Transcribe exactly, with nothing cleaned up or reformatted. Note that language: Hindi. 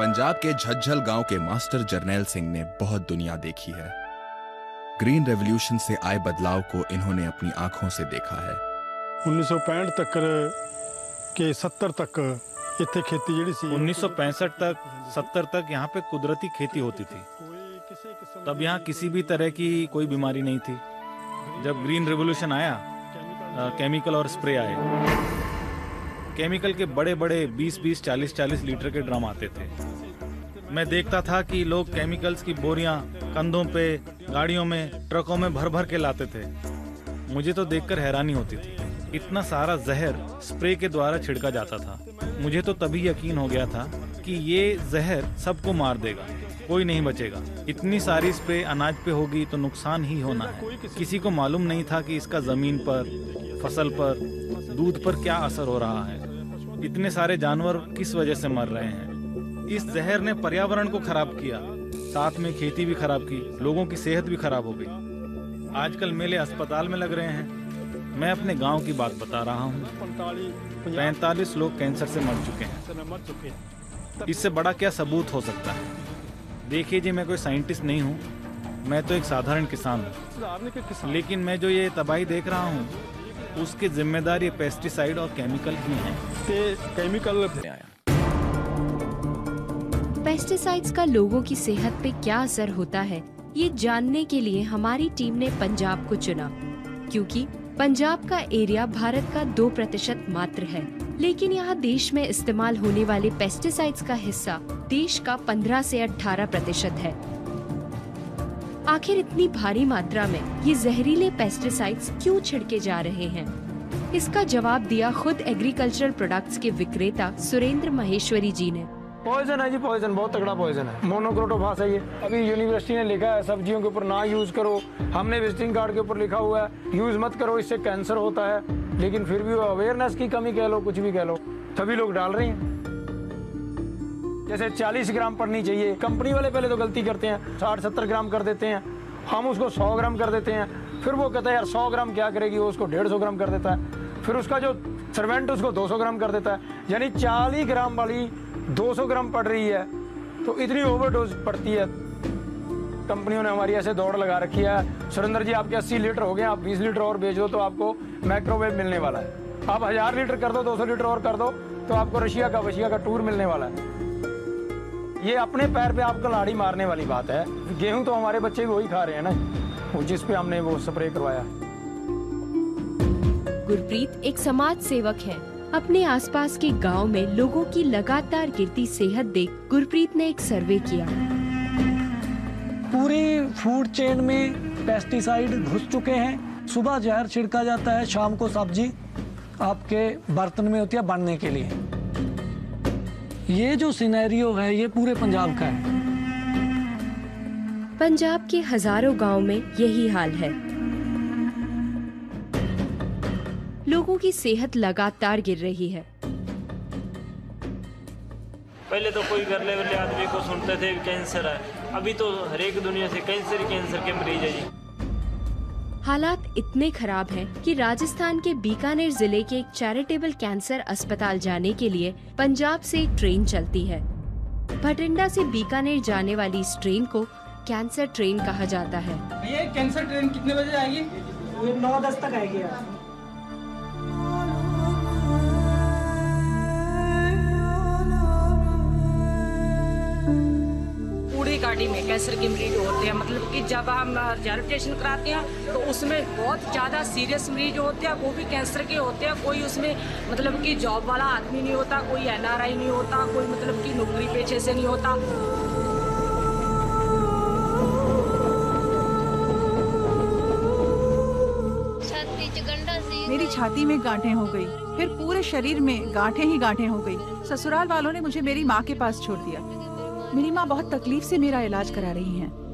पंजाब के झज्जल गांव के मास्टर जरनैल सिंह ने बहुत दुनिया देखी है। ग्रीन रेवोल्यूशन से आए बदलाव को इन्होंने अपनी आंखों से देखा है। उन्नीस सौ पैंठ तक के सत्तर तक इतने खेती जड़ी सी उन्नीस सौ पैंसठ तक सत्तर तक यहाँ पे कुदरती खेती होती थी। तब यहाँ किसी भी तरह की कोई बीमारी नहीं थी। जब ग्रीन रेवोल्यूशन आया, आ, केमिकल और स्प्रे आए। केमिकल के बड़े बड़े बीस बीस चालीस चालीस लीटर के ड्रम आते थे। मैं देखता था कि लोग केमिकल्स की बोरियां कंधों पे, गाड़ियों में, ट्रकों में भर भर के लाते थे। मुझे तो देखकर हैरानी होती थी। इतना सारा जहर स्प्रे के द्वारा छिड़का जाता था। मुझे तो तभी यकीन हो गया था कि ये जहर सबको मार देगा, कोई नहीं बचेगा। इतनी सारी स्प्रे अनाज पे होगी तो नुकसान ही होना है। किसी को मालूम नहीं था कि इसका ज़मीन पर, फसल पर, दूध पर क्या असर हो रहा है। इतने सारे जानवर किस वजह से मर रहे हैं। इस जहर ने पर्यावरण को खराब किया, साथ में खेती भी खराब की, लोगों की सेहत भी खराब हो गई। आजकल मेले अस्पताल में लग रहे हैं। मैं अपने गाँव की बात बता रहा हूँ। पैंतालीस लोग कैंसर से मर चुके हैं। इससे बड़ा क्या सबूत हो सकता है। देखिए जी, मैं कोई साइंटिस्ट नहीं हूँ, मैं तो एक साधारण किसान हूँ। लेकिन मैं जो ये तबाही देख रहा हूँ, उसके जिम्मेदार ये पेस्टिसाइड और केमिकल ही हैं। केमिकल पेस्टिसाइड्स का लोगों की सेहत पे क्या असर होता है, ये जानने के लिए हमारी टीम ने पंजाब को चुना, क्योंकि पंजाब का एरिया भारत का दो प्रतिशत मात्र है। लेकिन यहाँ देश में इस्तेमाल होने वाले पेस्टिसाइड्स का हिस्सा देश का पंद्रह से अठारह प्रतिशत है। आखिर इतनी भारी मात्रा में ये जहरीले पेस्टिसाइड्स क्यों छिड़के जा रहे हैं? इसका जवाब दिया खुद एग्रीकल्चरल प्रोडक्ट्स के विक्रेता सुरेंद्र महेश्वरी जी ने। पॉइजन है जी, पॉइजन, बहुत तगड़ा पॉइजन है। मोनोक्रोटोफॉस है ये। अभी यूनिवर्सिटी ने लिखा है सब्जियों के ऊपर ना यूज करो। हमने विजिटिंग कार्ड के ऊपर लिखा हुआ है यूज मत करो, इससे कैंसर होता है। लेकिन फिर भी अवेयरनेस की कमी कह लो, कुछ भी कह लो, सभी लोग डाल रहे हैं। जैसे चालीस ग्राम पड़नी चाहिए, कंपनी वाले पहले तो गलती करते हैं, साठ सत्तर ग्राम कर देते हैं। हम उसको सौ ग्राम कर देते हैं। फिर वो कहता है यार सौ ग्राम क्या करेगी, वो उसको डेढ़ सौ ग्राम कर देता है। फिर उसका जो सर्वेंट उसको दो सौ ग्राम कर देता है। यानी चालीस ग्राम वाली दो सौ ग्राम पड़ रही है, तो इतनी ओवरडोज पड़ती है। कंपनियों ने हमारी ऐसे दौड़ लगा रखी है। सुरेंद्र जी, आपके अस्सी लीटर हो गए, आप बीस लीटर और बेच दो तो आपको माइक्रोवेव मिलने वाला है। आप हजार लीटर कर दो, दो सौ लीटर और कर दो तो आपको रशिया का वशिया का टूर मिलने वाला है। ये अपने पैर पे आपको लाड़ी मारने वाली बात है। गेहूं तो हमारे बच्चे भी वही खा रहे हैं ना, जिस पे हमने वो स्प्रे करवाया। गुरप्रीत एक समाज सेवक है। अपने आसपास के गाँव में लोगों की लगातार गिरती सेहत देख गुरप्रीत ने एक सर्वे किया। पूरी फूड चेन में पेस्टिसाइड घुस चुके हैं। सुबह जहर छिड़का जाता है, शाम को सब्जी आपके बर्तन में होती है बनने के लिए। ये जो सिनेरियो है ये पूरे पंजाब का है। पंजाब के हजारों गांव में यही हाल है। लोगों की सेहत लगातार गिर रही है। पहले तो कोई गरले वाले आदमी को सुनते थे कैंसर है, अभी तो हरेक दुनिया से कैंसर ही कैंसर के मरीज है जी। हालात इतने खराब हैं कि राजस्थान के बीकानेर जिले के एक चैरिटेबल कैंसर अस्पताल जाने के लिए पंजाब से एक ट्रेन चलती है। भटिंडा से बीकानेर जाने वाली इस ट्रेन को कैंसर ट्रेन कहा जाता है। ये कैंसर ट्रेन कितने बजे आएगी? नौ दस तक आएगी। गाड़ी में कैंसर के मरीज होते हैं, मतलब कि जब हम रेडिएशन कराते हैं तो उसमें बहुत ज़्यादा सीरियस मरीज होते हैं, वो भी कैंसर के होते हैं। कोई उसमें मतलब कि जॉब वाला आदमी नहीं होता, कोई एन आर आई नहीं होता, कोई मतलब कि नौकरी पेशे से नहीं होता। मेरी छाती में गांठें हो गई, फिर पूरे शरीर में गांठें ही गांठें हो गई। ससुराल वालों ने मुझे मेरी माँ के पास छोड़ दिया। मेरी माँ बहुत तकलीफ से मेरा इलाज करा रही हैं।